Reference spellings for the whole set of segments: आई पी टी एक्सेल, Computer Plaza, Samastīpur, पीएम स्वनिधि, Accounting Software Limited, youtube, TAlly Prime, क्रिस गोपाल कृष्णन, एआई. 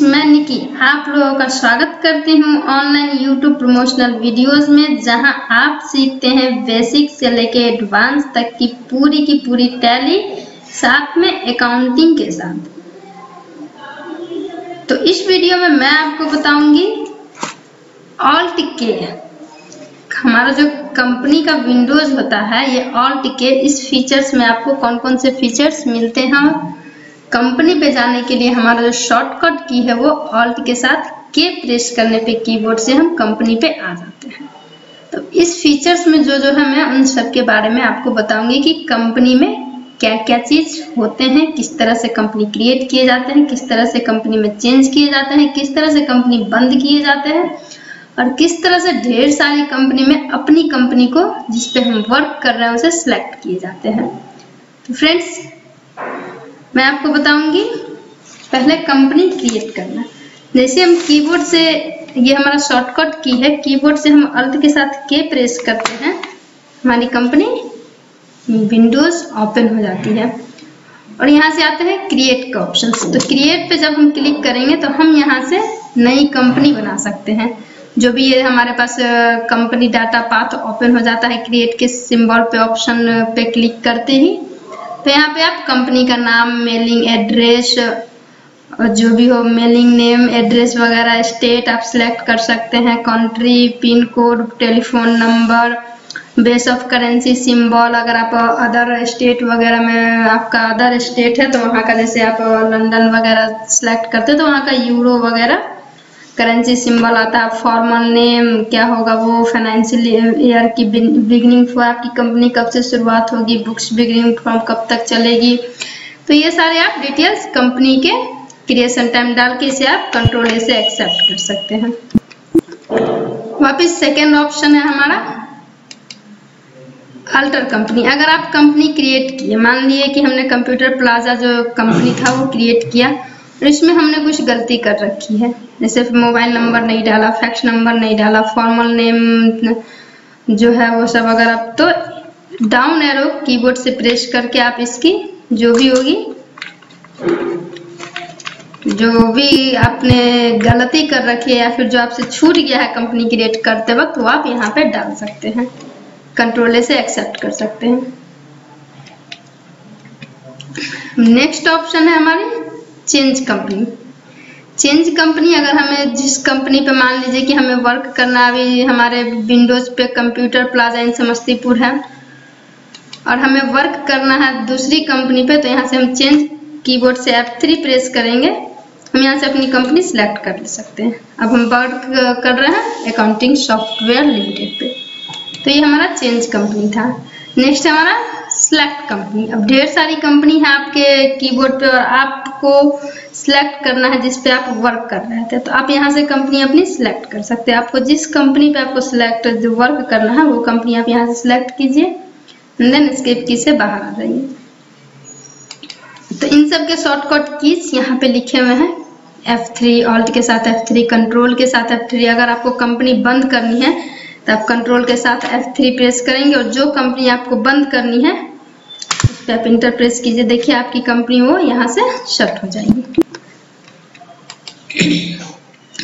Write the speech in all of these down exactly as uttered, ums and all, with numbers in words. मैं निकी आप लोगों का स्वागत करती हूं ऑनलाइन यूट्यूब प्रमोशनल वीडियोस में, जहां आप सीखते हैं बेसिक से लेके एडवांस तक की पूरी की पूरी टैली, साथ में अकाउंटिंग के साथ। तो इस वीडियो में मैं आपको बताऊंगी ऑल्ट के, हमारा जो कंपनी का विंडोज होता है ये ऑल्ट के, इस फीचर्स में आपको कौन कौन से फीचर्स मिलते हैं। कंपनी पे जाने के लिए हमारा जो शॉर्टकट की है वो ऑल्ट के साथ के प्रेस करने पे कीबोर्ड से हम कंपनी पे आ जाते हैं। तो इस फीचर्स में जो जो है मैं उन सब के बारे में आपको बताऊंगी कि कंपनी में क्या क्या चीज़ होते हैं, किस तरह से कंपनी क्रिएट किए जाते हैं, किस तरह से कंपनी में चेंज किए जाते हैं, किस तरह से कंपनी बंद किए जाते हैं, और किस तरह से ढेर सारी कंपनी में अपनी कंपनी को जिसपे हम वर्क कर रहे हैं उसे सिलेक्ट किए जाते हैं। तो फ्रेंड्स मैं आपको बताऊंगी पहले कंपनी क्रिएट करना। जैसे हम कीबोर्ड से, ये हमारा शॉर्टकट की है, कीबोर्ड से हम अल्ट के साथ के प्रेस करते हैं, हमारी कंपनी विंडोज ओपन हो जाती है। और यहाँ से आते हैं क्रिएट का ऑप्शन। तो क्रिएट पे जब हम क्लिक करेंगे तो हम यहाँ से नई कंपनी बना सकते हैं। जो भी ये हमारे पास कंपनी डाटा पाथ ओपन हो जाता है, क्रिएट के सिम्बॉल पे ऑप्शन पे क्लिक करते ही तो यहाँ पे आप कंपनी का नाम, मेलिंग एड्रेस और जो भी हो, मेलिंग नेम, एड्रेस वगैरह, स्टेट आप सिलेक्ट कर सकते हैं, country, pin code, telephone number, base of currency, symbol. अगर आप अदर स्टेट वगैरह में, आपका अदर स्टेट है तो वहाँ का, जैसे आप लंदन वगैरह सिलेक्ट करते तो वहाँ का यूरो वगैरह करेंसी सिंबल आता है। फॉर्मल नेम क्या होगा वो, फाइनेंशियल ईयर की बिगनिंग फॉर आपकी कंपनी कब से शुरुआत होगी, बुक्स बिगनिंग फ्रॉम कब तक चलेगी। तो ये सारे आप डिटेल्स कंपनी के क्रिएशन टाइम डाल के इसे आप कंट्रोल ए से एक्सेप्ट कर सकते हैं। वापस सेकेंड ऑप्शन है हमारा अल्टर कंपनी। अगर आप कंपनी क्रिएट किए, मान लिए कि हमने कंप्यूटर प्लाजा जो कंपनी था वो क्रिएट किया, इसमें हमने कुछ गलती कर रखी है, जैसे मोबाइल नंबर नहीं डाला, फैक्स नंबर नहीं डाला, फॉर्मल नेम जो है वो सब, अगर आप तो डाउन एरो कीबोर्ड से प्रेस करके आप इसकी जो भी होगी, जो भी आपने गलती कर रखी है या फिर जो आपसे छूट गया है कंपनी क्रिएट करते वक्त, वो आप यहाँ पे डाल सकते हैं, कंट्रोल ए से एक्सेप्ट कर सकते हैं। नेक्स्ट ऑप्शन है हमारी चेंज कंपनी। चेंज कंपनी अगर हमें जिस कंपनी पे, मान लीजिए कि हमें वर्क करना, अभी हमारे विंडोज पे कंप्यूटर प्लाजा इन समस्तीपुर है और हमें वर्क करना है दूसरी कंपनी पे, तो यहाँ से हम चेंज कीबोर्ड से एफ थ्री प्रेस करेंगे, हम यहाँ से अपनी कंपनी सिलेक्ट कर ले सकते हैं। अब हम वर्क कर रहे हैं अकाउंटिंग सॉफ्टवेयर लिमिटेड पे, तो ये हमारा चेंज कंपनी था। नेक्स्ट हमारा सिलेक्ट कंपनी। अब ढेर सारी कंपनी है आपके कीबोर्ड पे और आपको सिलेक्ट करना है जिस पे आप वर्क कर रहे थे, तो आप यहाँ से कंपनी अपनी सिलेक्ट कर सकते हैं। आपको जिस कंपनी पे आपको सिलेक्ट जो वर्क करना है वो कंपनी आप यहाँ से सिलेक्ट कीजिए, देन एस्केप की से बाहर आ जाइए। तो इन सब के शॉर्टकट कीज यहाँ पे लिखे हुए हैं, एफ थ्री ऑल्ट के साथ एफ थ्री, कंट्रोल के साथ एफ थ्री। अगर आपको कंपनी बंद करनी है तो आप कंट्रोल के साथ एफ थ्री प्रेस करेंगे, और जो कंपनी आपको बंद करनी है उस पर आप इंटर प्रेस कीजिए, देखिए आपकी कंपनी वो यहाँ से शट हो जाएगी।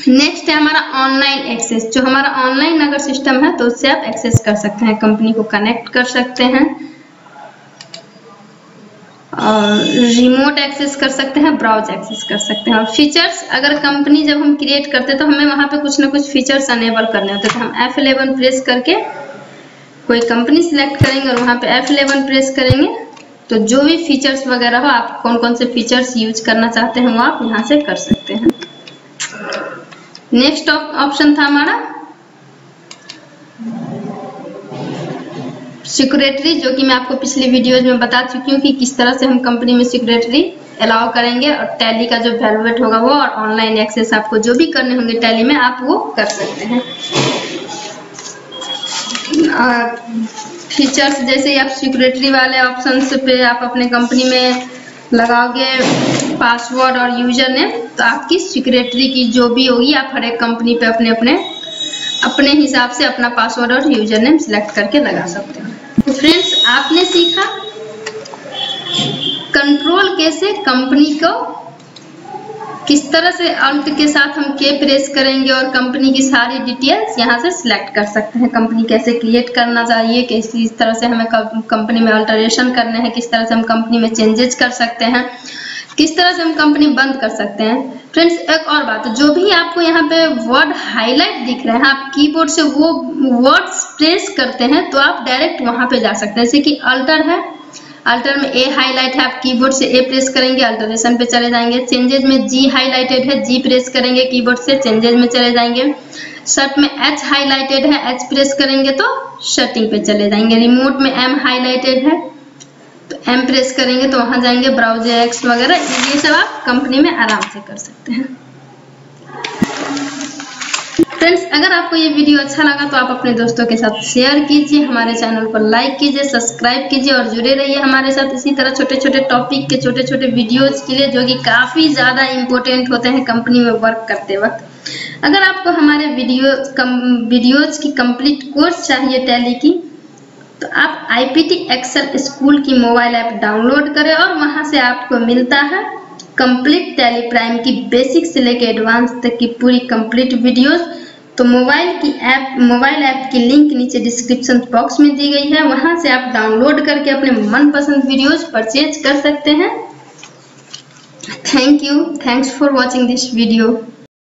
नेक्स्ट है हमारा ऑनलाइन एक्सेस। जो हमारा ऑनलाइन अगर सिस्टम है तो उससे आप एक्सेस कर सकते हैं, कंपनी को कनेक्ट कर सकते हैं और रिमोट एक्सेस कर सकते हैं, ब्राउज एक्सेस कर सकते हैं। और फीचर्स, अगर कंपनी जब हम क्रिएट करते हैं तो हमें वहाँ पे कुछ ना कुछ फीचर्स अनेबल करने होते हैं, तो हम एफ इलेवन प्रेस करके कोई कंपनी सिलेक्ट करेंगे और वहाँ पे एफ इलेवन प्रेस करेंगे, तो जो भी फीचर्स वगैरह हो, आप कौन कौन से फीचर्स यूज करना चाहते हैं वो आप यहाँ से कर सकते हैं। नेक्स्ट ऑप्शन था हमारा सिक्योरिटी, जो कि मैं आपको पिछली वीडियोज में बता चुकी हूँ कि किस तरह से हम कंपनी में सिक्योरिटी अलाउ करेंगे, और टैली का जो वैल्यूएट होगा वो, और ऑनलाइन एक्सेस आपको जो भी करने होंगे टैली में आप वो कर सकते हैं। फीचर्स जैसे आप सिक्योरिटी वाले ऑप्शन पे आप अपने कंपनी में लगाओगे पासवर्ड और यूजर नेम, तो आपकी सिक्योरिटी की जो भी होगी आप हर एक कंपनी पे अपने अपने अपने हिसाब से अपना पासवर्ड और यूजर नेम सिलेक्ट करके लगा सकते हैं। तो फ्रेंड्स आपने सीखा कंट्रोल कैसे कंपनी को किस तरह से अल्ट के साथ हम के प्रेस करेंगे और कंपनी की सारी डिटेल्स यहाँ से सिलेक्ट कर सकते हैं। कंपनी कैसे क्रिएट करना चाहिए, किस किस तरह से हमें कंपनी में अल्टरेशन करने हैं, किस तरह से हम कंपनी में चेंजेस कर सकते हैं, किस तरह से हम कंपनी बंद कर सकते हैं। फ्रेंड्स एक और बात, जो भी आपको यहाँ पे वर्ड हाईलाइट दिख रहे हैं, आप कीबोर्ड से वो वर्ड्स प्रेस करते हैं तो आप डायरेक्ट वहाँ पे जा सकते हैं। जैसे कि अल्टर है, अल्टर में ए हाईलाइट है, आप कीबोर्ड से ए प्रेस करेंगे, अल्टरेशन पे चले जाएंगे। चेंजेज में जी हाईलाइटेड है, जी प्रेस करेंगे कीबोर्ड से, चेंजेज में चले जाएंगे। शर्ट में एच हाईलाइटेड है, एच प्रेस करेंगे तो शर्टिंग पे चले जाएंगे। रिमोट में एम हाईलाइटेड है तो एम प्रेस करेंगे तो वहां जाएंगे। ब्राउजर एक्स वगैरह ये सब आप कंपनी में आराम से कर सकते हैं। फ्रेंड्स अगर आपको ये वीडियो अच्छा लगा तो आप अपने दोस्तों के साथ शेयर कीजिए, हमारे चैनल को लाइक कीजिए, सब्सक्राइब कीजिए और जुड़े रहिए हमारे साथ। इसी तरह छोटे छोटे टॉपिक के छोटे छोटे वीडियोज के लिए, जो कि काफ़ी ज़्यादा इम्पोर्टेंट होते हैं कंपनी में वर्क करते वक्त। अगर आपको हमारे वीडियो वीडियोज की कंप्लीट कोर्स चाहिए टैली की, तो आप आई पी टी एक्सेल school की मोबाइल ऐप डाउनलोड करें और वहां से आपको मिलता है कंप्लीट टैली प्राइम की बेसिक से लेकर एडवांस तक की पूरी कंप्लीट वीडियोस। तो मोबाइल की ऐप मोबाइल ऐप की लिंक नीचे डिस्क्रिप्शन बॉक्स में दी गई है, वहां से आप डाउनलोड करके अपने मनपसंद वीडियोस परचेज कर सकते हैं। Thank you, thanks for watching this video.